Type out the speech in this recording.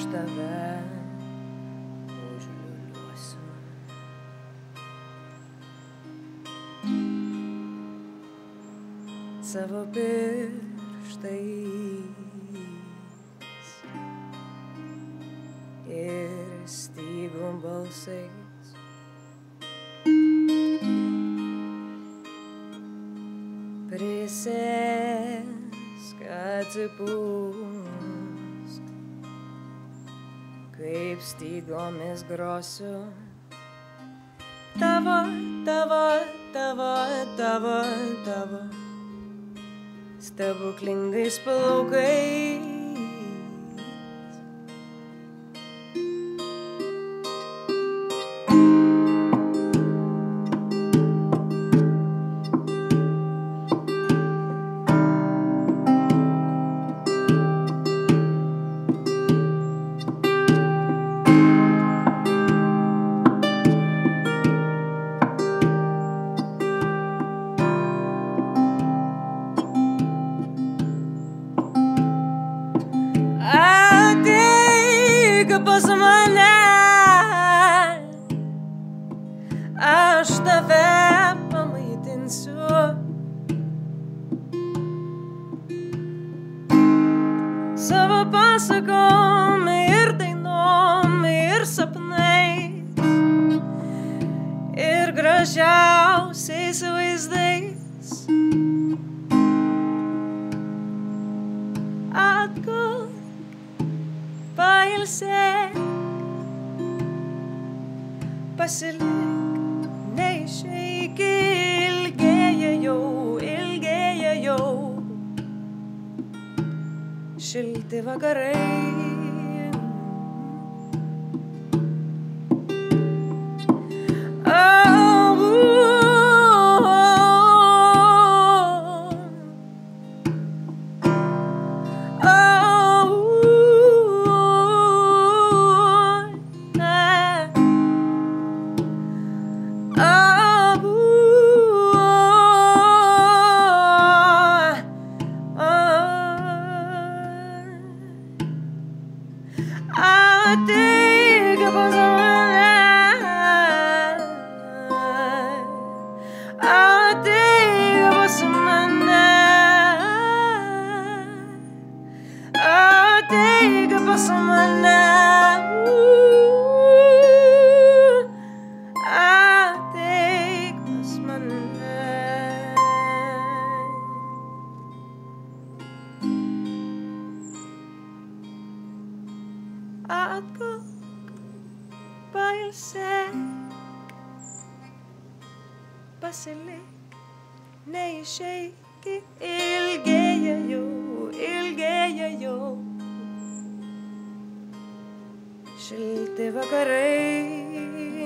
aš tave užliūliuosiu. Savo pirštais ir stygum balsais prisėsk, atsipūsk, kaip stygomis grosiu tavo, tavo, tavo, tavo, tavo stebuklingais plaukais. Pas mane, aš tave pamaitinsiu. Savo pasakom ir dainom ir sapnais ir gražiausiais vaizdais. Atgulk, pailsėk, pasilik, neišeik, ilgėja jau šilti vakarai. Ateik pas mane, ateik pas mane, ateik pas mane, ateik pas mane. Atgulk, pailsėk, pasilik, neišeik, ilgėja jau šilti vakarai.